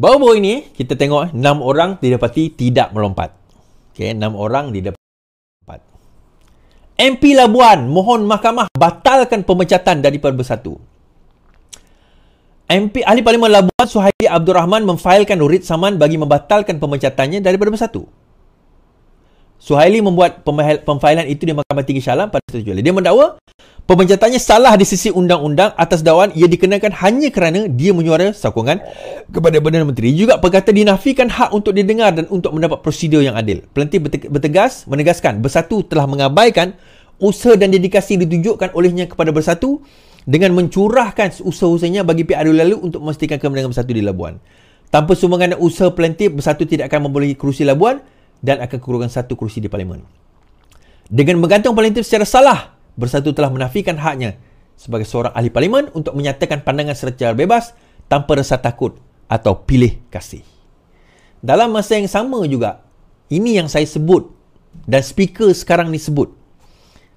Baru-baru ini, kita tengok 6 orang didapati tidak melompat. Okey, 6 orang didapati melompat. MP Labuan mohon mahkamah batalkan pemecatan daripada Bersatu. MP Ahli Parlimen Labuan Suhaili Abdul Rahman memfailkan writ saman bagi membatalkan pemecatannya daripada Bersatu. Suhaili membuat pemfailan itu di Mahkamah Tinggi Shah pada 7 Julai. Dia mendakwa pemecatannya salah di sisi undang-undang, atas dakwaan ia dikenakan hanya kerana dia menyuara sokongan kepada Perdana Menteri. Juga perkata dinafikan hak untuk didengar dan untuk mendapat prosedur yang adil. Pelentih bertegas menegaskan Bersatu telah mengabaikan usaha dan dedikasi ditunjukkan olehnya kepada Bersatu dengan mencurahkan usaha-usahanya bagi PRU lalu untuk memastikan kemenangan Bersatu di Labuan. Tanpa sumbangan dan usaha pelentih, Bersatu tidak akan membolehi kerusi Labuan dan akan kekurangan satu kerusi di Parlimen. Dengan menggantung pelentih secara salah, Bersatu telah menafikan haknya sebagai seorang ahli parlimen untuk menyatakan pandangan secara bebas tanpa rasa takut atau pilih kasih. Dalam masa yang sama juga, ini yang saya sebut dan speaker sekarang ni sebut.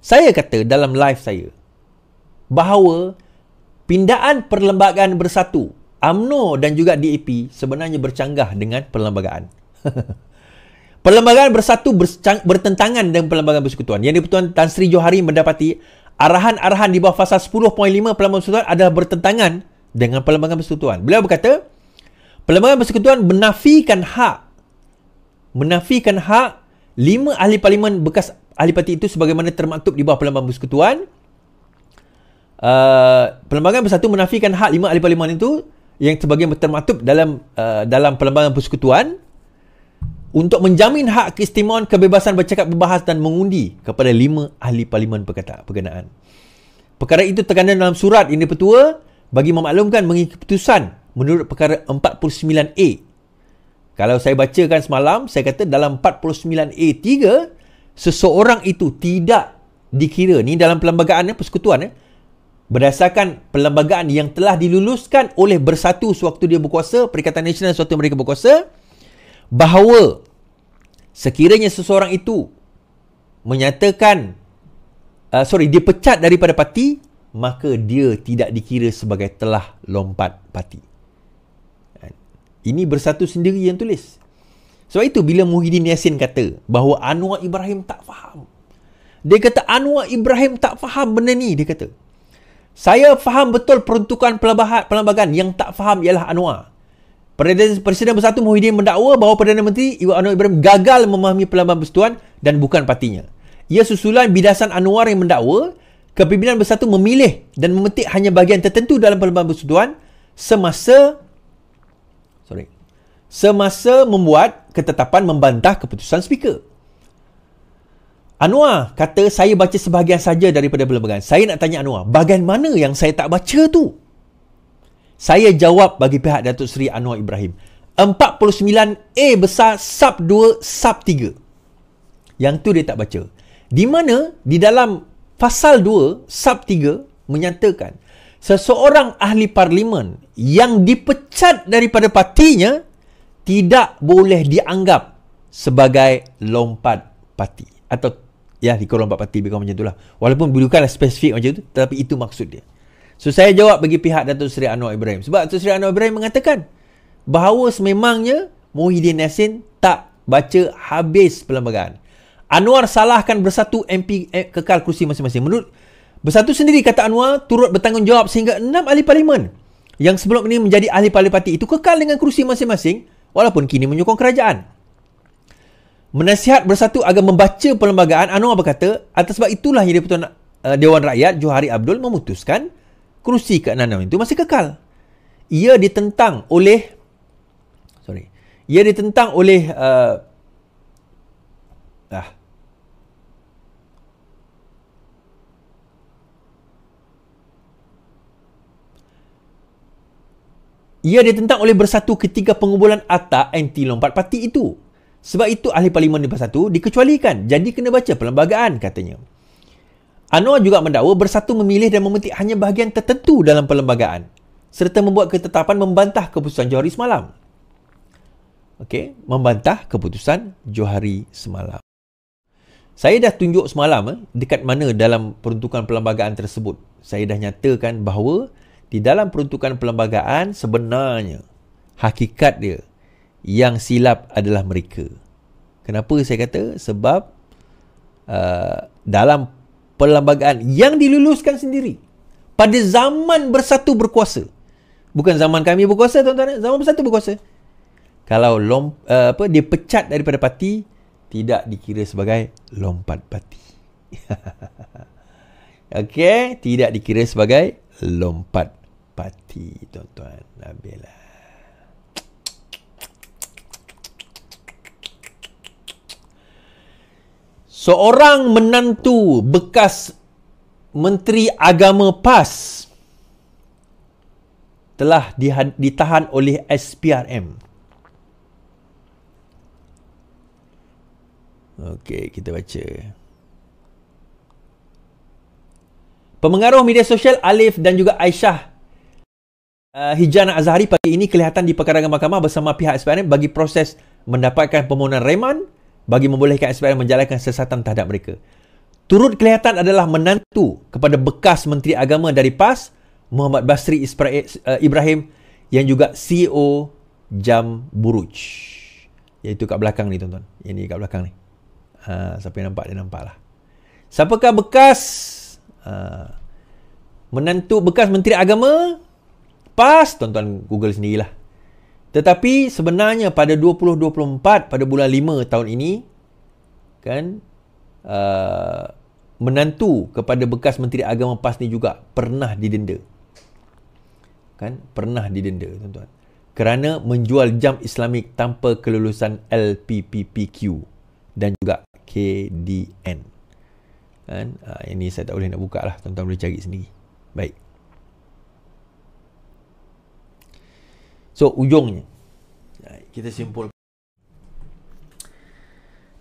Saya kata dalam live saya bahawa pindaan perlembagaan Bersatu, UMNO dan juga DAP sebenarnya bercanggah dengan perlembagaan. Perlembagaan Bersatu bertentangan dengan Perlembagaan Persekutuan. Yang di-Pertuan Tan Sri Johari mendapati arahan-arahan di bawah Fasal 10.5 Perlembagaan Persekutuan adalah bertentangan dengan Perlembagaan Persekutuan. Beliau berkata, Perlembagaan Persekutuan menafikan hak 5 ahli parlimen bekas ahli parti itu sebagaimana termaktub di bawah Perlembagaan Persekutuan. Perlembagaan Bersatu menafikan hak 5 ahli parlimen itu yang sebagaimana termaktub dalam Perlembagaan Persekutuan untuk menjamin hak keistimewaan kebebasan bercakap, berbahas dan mengundi kepada 5 ahli parlimen berkenaan. Perkara itu terkandung dalam surat yang dipertua bagi memaklumkan mengikut keputusan menurut perkara 49A. Kalau saya bacakan semalam, saya kata dalam 49A3, seseorang itu tidak dikira, ni dalam perlembagaan persekutuan, berdasarkan perlembagaan yang telah diluluskan oleh Bersatu sewaktu dia berkuasa, Perikatan Nasional sewaktu mereka berkuasa, bahawa sekiranya seseorang itu menyatakan dipecat daripada parti, maka dia tidak dikira sebagai telah lompat parti. Ini Bersatu sendiri yang tulis. Sebab itu bila Muhyiddin Yassin kata bahawa Anwar Ibrahim tak faham. Dia kata Anwar Ibrahim tak faham benda ni. Dia kata, saya faham betul peruntukan perlembagaan, yang tak faham ialah Anwar. Presiden Bersatu Muhyiddin mendakwa bahawa Perdana Menteri Anwar Ibrahim gagal memahami Perlembagaan Persekutuan dan bukan partinya. Ia susulan bidasan Anwar yang mendakwa kepimpinan Bersatu memilih dan memetik hanya bahagian tertentu dalam Perlembagaan Persekutuan semasa membuat ketetapan membantah keputusan speaker. Anwar kata, saya baca sebahagian saja daripada perlembagaan. Saya nak tanya Anwar, bahagian mana yang saya tak baca tu? Saya jawab bagi pihak Datuk Seri Anwar Ibrahim, 49A besar sub 2 sub 3. Yang tu dia tak baca. Di mana di dalam Fasal 2 sub 3 menyatakan seseorang ahli parlimen yang dipecat daripada partinya tidak boleh dianggap sebagai lompat parti. Atau ya, dikira lompat parti, bukan macam itulah. Walaupun bukanlah spesifik macam itu, tetapi itu maksud dia. So, saya jawab bagi pihak Datuk Seri Anwar Ibrahim. Sebab Datuk Seri Anwar Ibrahim mengatakan bahawa sememangnya Muhyiddin Yassin tak baca habis perlembagaan. Anwar salahkan Bersatu, MP kekal kursi masing-masing. Menurut Bersatu sendiri, kata Anwar, turut bertanggungjawab sehingga 6 ahli parlimen yang sebelum ini menjadi ahli parlimen parti itu kekal dengan kursi masing-masing walaupun kini menyokong kerajaan. Menasihat Bersatu agar membaca perlembagaan, Anwar berkata, atas sebab itulah yang Deputuan Dewan Rakyat Johari Abdul memutuskan kerusi ke-6 itu masih kekal. Ia ditentang oleh ia ditentang oleh Bersatu ketika pengumpulan akta anti lompat parti itu. Sebab itu ahli parlimen di Bersatu dikecualikan. Jadi kena baca perlembagaan, katanya. Anwar juga mendakwa Bersatu memilih dan memetik hanya bahagian tertentu dalam perlembagaan serta membuat ketetapan membantah keputusan Johari semalam. Okey, membantah keputusan Johari semalam. Saya dah tunjuk semalam dekat mana dalam peruntukan perlembagaan tersebut. Saya dah nyatakan bahawa di dalam peruntukan perlembagaan sebenarnya hakikat dia. Yang silap adalah mereka. Kenapa saya kata? Sebab dalam perlembagaan yang diluluskan sendiri pada zaman Bersatu berkuasa, bukan zaman kami berkuasa tuan-tuan, zaman Bersatu berkuasa, kalau dia pecat daripada parti, tidak dikira sebagai lompat parti. Okey, tidak dikira sebagai lompat parti tuan-tuan. Nabilah. Seorang menantu bekas Menteri Agama PAS telah ditahan oleh SPRM. Okey, kita baca. Pemengaruh media sosial Alif dan juga Aisyah Hijana Azhari pagi ini kelihatan di perkadangan mahkamah bersama pihak SPRM bagi proses mendapatkan permohonan reman bagi membolehkan SPRM menjalankan siasatan terhadap mereka. Turut kelihatan adalah menantu kepada bekas Menteri Agama dari PAS, Muhammad Basri Ispira Ibrahim, yang juga CEO Jam Buruj. Iaitu kat belakang ni tuan-tuan. Yang ni kat belakang ni. Ha, siapa yang nampak, dia nampak lah. Siapakah bekas menantu bekas Menteri Agama PAS? Tuan-tuan Google sendirilah. Tetapi sebenarnya pada 2024, pada bulan 5 tahun ini, kan, menantu kepada bekas Menteri Agama PAS ni juga pernah didenda. Kan, pernah didenda tuan-tuan. Kerana menjual jam Islamik tanpa kelulusan LPPPQ dan juga KDN. Kan, ini saya tak boleh nak buka lah. Tuan-tuan boleh cari sendiri. Baik. So, ujungnya, kita simpulkan.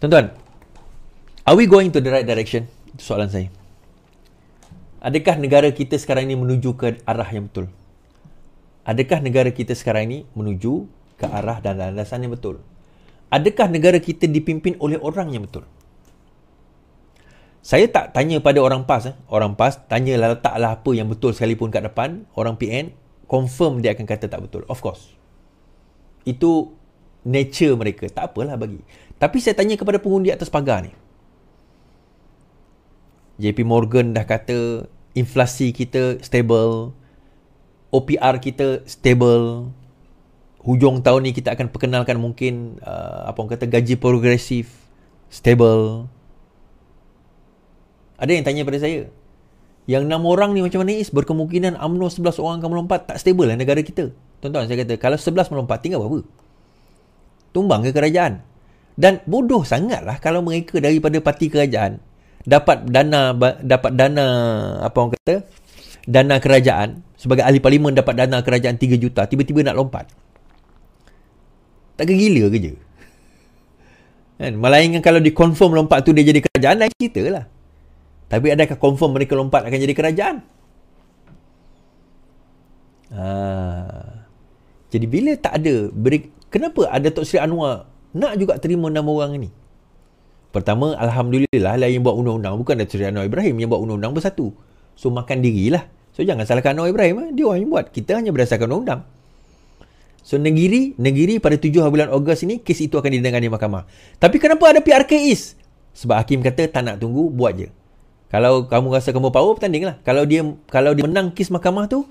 Tuan-tuan, are we going to the right direction? Itu soalan saya. Adakah negara kita sekarang ini menuju ke arah yang betul? Adakah negara kita sekarang ini menuju ke arah dan landasan yang betul? Adakah negara kita dipimpin oleh orang yang betul? Saya tak tanya pada orang PAS. Orang PAS, tanyalah, letaklah apa yang betul sekalipun kat depan. Orang PN, confirm dia akan kata tak betul. Of course. Itu nature mereka. Tak apalah bagi. Tapi saya tanya kepada pengundi atas pagar ni. JP Morgan dah kata inflasi kita stable. OPR kita stable. Hujung tahun ni kita akan perkenalkan mungkin gaji progresif stable. Ada yang tanya pada saya, yang 6 orang ni macam mana Is? Berkemungkinan UMNO 11 orang akan melompat. Tak stable lah negara kita. Tuan-tuan, saya kata kalau 11 melompat tinggal berapa? Tumbang ke kerajaan? Dan bodoh sangatlah kalau mereka daripada parti kerajaan dapat dana kerajaan, sebagai ahli parlimen dapat dana kerajaan 3 juta, tiba-tiba nak lompat. Tak gila ke je? Kan? Melainkan kalau di confirm lompat tu dia jadi kerajaan, lain cerita lah. Tapi adakah confirm mereka lompat akan jadi kerajaan? Jadi bila tak ada, kenapa ada Datuk Seri Anwar nak juga terima 6 orang ni? Pertama, Alhamdulillah lah yang buat undang-undang bukan Datuk Seri Anwar Ibrahim, yang buat undang-undang Bersatu. So makan dirilah. So jangan salahkan Anwar Ibrahim. Dia orang yang buat. Kita hanya berdasarkan undang-undang. So negeri pada 7 bulan Ogos ini, kes itu akan didengari di mahkamah. Tapi kenapa ada PRKIS? Sebab hakim kata tak nak tunggu, buat je. Kalau kamu rasa kamu power, bertandinglah. Kalau dia menang kes mahkamah tu,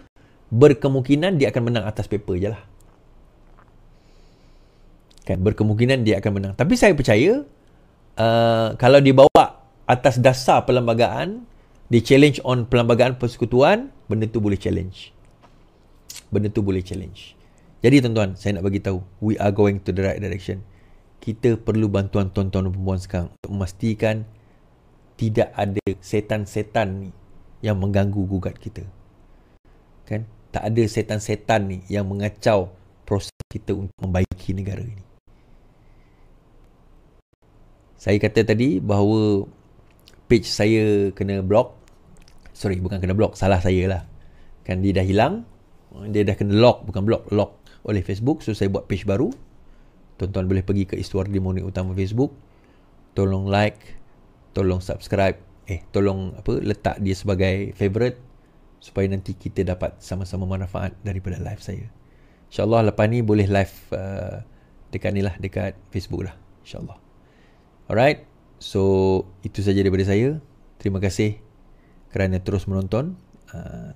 berkemungkinan dia akan menang atas paper je lah. Kan? Berkemungkinan dia akan menang. Tapi saya percaya, kalau dibawa atas dasar perlembagaan, di challenge on Perlembagaan Persekutuan, benda tu boleh challenge. Benda tu boleh challenge. Jadi tuan-tuan, saya nak bagi tahu, we are going to the right direction. Kita perlu bantuan tuan-tuan dan perempuan sekarang untuk memastikan tidak ada setan-setan ni yang mengganggu gugat kita. Kan? Tak ada setan-setan ni yang mengacau proses kita untuk membaiki negara ini. Saya kata tadi bahawa page saya kena block. Sorry, bukan kena block, salah saya lah. Kan dia dah hilang. Dia dah kena lock, bukan block, lock oleh Facebook. So saya buat page baru. Tuan-tuan boleh pergi ke Iswardy Monitor Utama Facebook. Tolong like, tolong subscribe, letak dia sebagai favorite supaya nanti kita dapat sama-sama manfaat daripada live saya. InsyaAllah lepas ni boleh live dekat ni lah, dekat Facebook lah, InsyaAllah. Alright, so itu saja daripada saya. Terima kasih kerana terus menonton.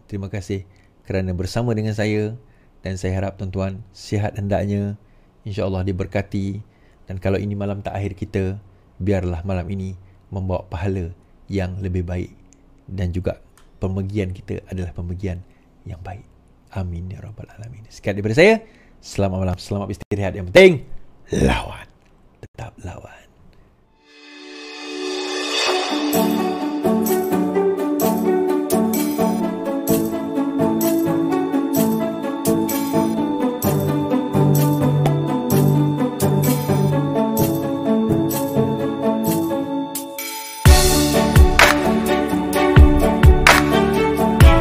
Terima kasih kerana bersama dengan saya. Dan saya harap tuan-tuan sihat hendaknya, InsyaAllah diberkati. Dan kalau ini malam terakhir kita, biarlah malam ini membawa pahala yang lebih baik. Dan juga pemergian kita adalah pemergian yang baik. Amin ya rabbal alamin. Sekian daripada saya. Selamat malam, selamat istirahat. Yang penting lawan, tetap lawan.